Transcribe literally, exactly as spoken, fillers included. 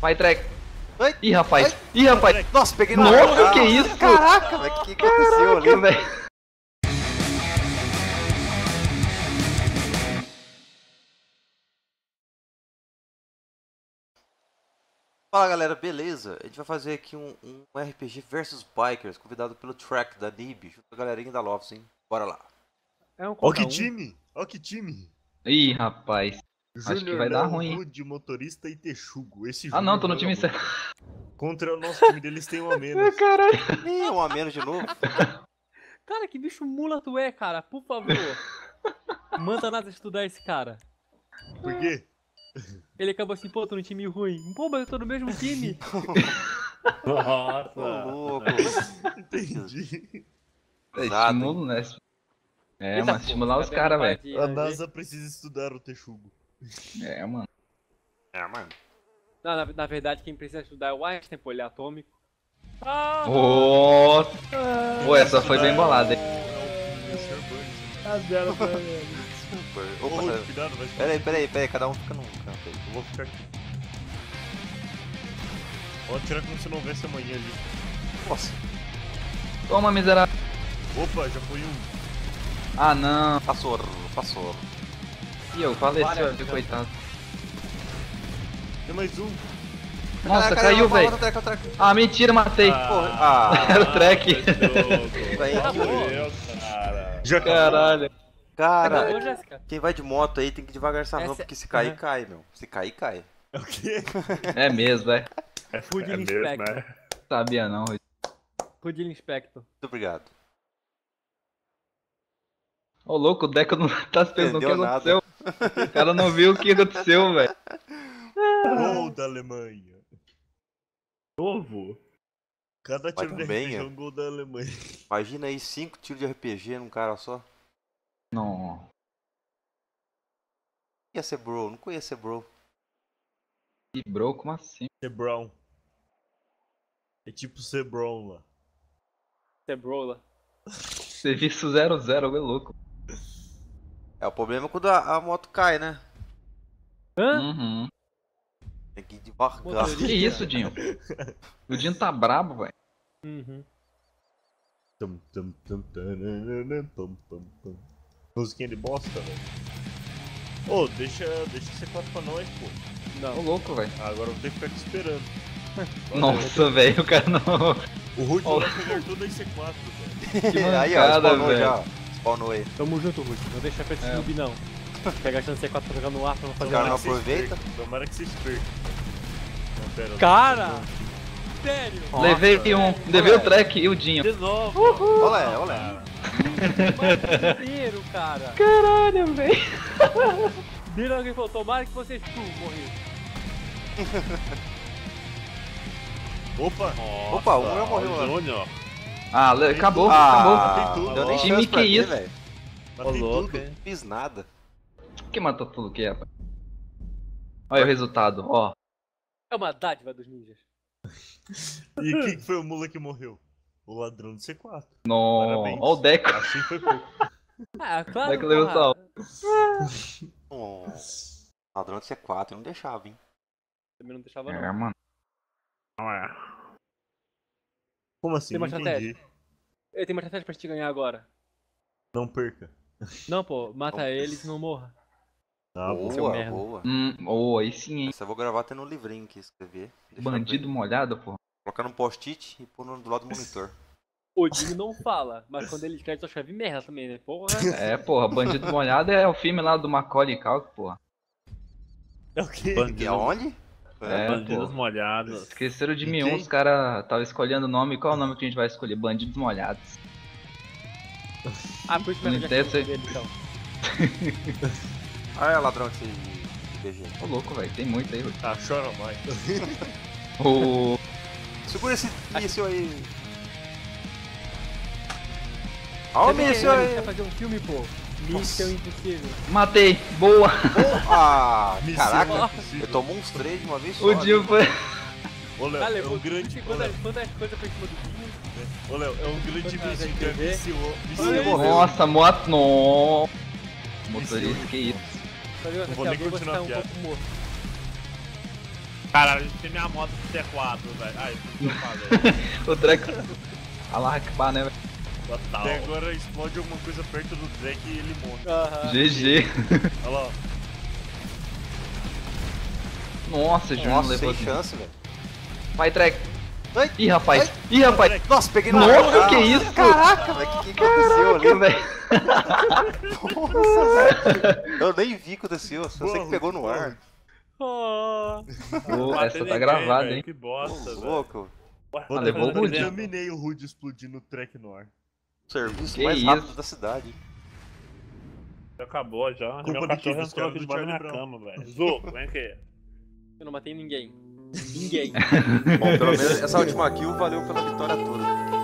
Vai, Trek. Ai, ih, rapaz. Ai, ih, rapaz. Nossa, peguei no ar. Nossa, que isso? Caraca, velho. O que aconteceu ali, velho? Fala galera, beleza? A gente vai fazer aqui um, um R P G versus Bikers, convidado pelo Track da NIBI, junto com a galerinha da LofS, hein? Bora lá. É um ó que um. time, ó que time. Ih, rapaz, Junior, acho que vai não, dar ruim. Rude, motorista e Texugo. Esse ah não, tô no time certo. Contra o nosso time deles tem um a menos. Caralho. Ih, um a menos de novo. Cara, que bicho mula tu é, cara, por favor. Manda nada estudar esse cara. Por quê? Ele acaba assim, pô, tô no time ruim. Pô, mas eu tô no mesmo time. Nossa, tô louco. Entendi. É estímulo, né? É, mano, estimular os caras, velho. A NASA precisa estudar o Texugo. É, mano. É, mano. Não, na, na verdade, quem precisa estudar é o Einstein, pô, ele é atômico. Ah, oh. Ah, pô, essa foi bem bolada, hein? Ah, zero, super. Opa, oh, cuidado, vai. Peraí, peraí, peraí, cada um fica num canto aí. Eu vou ficar aqui. Pode tirar como se não houvesse amanhã ali. Nossa. Toma, miserável. Opa, já foi um. Ah, não. Passou, passou. E eu faleceu ali, coitado. Tem mais um. Nossa, ah, caiu, velho. Ah, mentira, matei. Ah, ah, era o Trek. Já caralho. Cara, é quem vai de moto aí tem que devagar essa mão, porque se cair, uhum. cai, meu. Se cair, cai. É o quê? É mesmo, é. É, é mesmo, é. Sabia não, Rudineister. Rudineister. Muito obrigado. Ô, oh, louco, o Deco não tá se perguntando o que aconteceu. Nada. O cara não viu o que aconteceu, velho. Gol da Alemanha. Novo. Cada tiro de R P G é um gol da Alemanha. Imagina aí cinco tiros de R P G num cara só. Não. Ia ser bro, não conhecia ser bro. E bro, como assim? Ser brown. É tipo ser brown lá. Ser bro lá. Serviço zero zero, é louco. É, o problema é quando a, a moto cai, né? Hã? Uhum. Tem que debarcar. Que isso, Dinho? O Dinho tá brabo, velho. Uhum. Tum, tum, tum, taranana, tum, tum, tum. Musiquinha de bosta, velho. Ô, oh, deixa, deixa C quatro pra nós, pô. Não, louco, velho. Ah, agora eu vou ter que ficar te esperando. Nossa, velho, o cara não. O Rude oh. vai pegar tudo em C quatro, velho. Que mancada, aí, ó, spawnou véio. já. Spawnou aí. Tamo junto, Rude. Não deixa pra esse noob, é. não. Pegar achando C quatro pra jogar no ar pra não fazer nada. O cara não aproveita? Tomara que se esperta. Não, pera. Cara! Sério? Nossa, levei velho. um. Levei olé. o Trek e o Dinho. De novo. Uhul. Olé, olé. Inteiro, cara. Caralho, velho. Viram alguém falou, tomara que vocês morreram. Opa! Nossa, opa, o já morreu, Júnior. Ah, matei acabou, tudo. acabou. Ah, deu nem time que isso. Ver, matei oh, louco, tudo, não fiz nada. Quem matou tudo que é, rapaz? Olha o resultado, ó. É uma dádiva dos ninjas. E quem foi o mula que morreu? O ladrão do C quatro. Nooo, ó o Deco. Assim foi pouco. Ah, claro. Deco levou sal. Oh, ladrão do C quatro, eu não deixava, hein. Também não deixava, não. É, mano. Não é. Como assim? Tem uma estratégia. Eu tenho uma estratégia pra te ganhar agora. Não perca. Não, pô, mata não. ele e não morra. Ah, boa, boa. boa. Hum, oh, aí sim, hein. Essa eu vou gravar até no livrinho que escrever. Bandido molhado, pô. Colocar num post-it e pôr do lado do monitor. O Dinho não fala, mas quando ele escreve, só escreve merda também, né? Porra. É, porra, Bandido Molhado é o filme lá do Macaulay Culkin, porra. É o quê? Bandido... Onde? É, Bandidos pô. Molhados. Esqueceram de mim, os caras estavam escolhendo o nome. Qual é o nome que a gente vai escolher? Bandidos Molhados. Ah, por isso que eu já dele, então. Olha o ladrão que você... Ô, louco, velho, tem muito aí, velho. Ah, chora mais. Ô... Segura esse míssil aí. Olha o míssil aí. Quer fazer um filme, pô? Míssil impossível. Matei. Boa. Ah, caraca. Eu tomou uns três de uma vez só. O Dinho foi... Ô, Léo, é um grande... Quantas coisas foi em cima do Dinho? Ô, Léo, é um grande míssil. É míssil. Nossa, moto... Nooo. Motorista, que isso. Não vou nem continuar a piada. Caralho, eu esqueci minha moto do C quatro, velho. Ah, isso que eu falei. O Drake. Alá, que pá, né, velho? Total. E agora explode alguma coisa perto do Drake e ele morre. Uh-huh. G G. Olha lá. Nossa, Júnior, Nossa, levou sem chance, velho. Vai, Drake. Ai, Ih, rapaz. Ai. Ih, rapaz. Ai. Nossa, peguei no ar. Nossa, que é isso? Caraca, velho. O que, que aconteceu ali, velho? Nossa, velho. Eu nem vi o que aconteceu. Eu sei que pegou no ar. Oh. Oh, essa tá gravada, hein? Que bosta, oh, louco. Mano, levou o Rudy. Eu terminei o Rudy explodindo o Trek Nor. Serviço que mais isso? rápido da cidade. Já acabou já. Culpa Meu cachorro entrou aqui debaixo da minha cama, velho. Zo, vem aqui. Eu não matei ninguém. Ninguém. Bom, pelo menos essa última kill valeu pela vitória toda.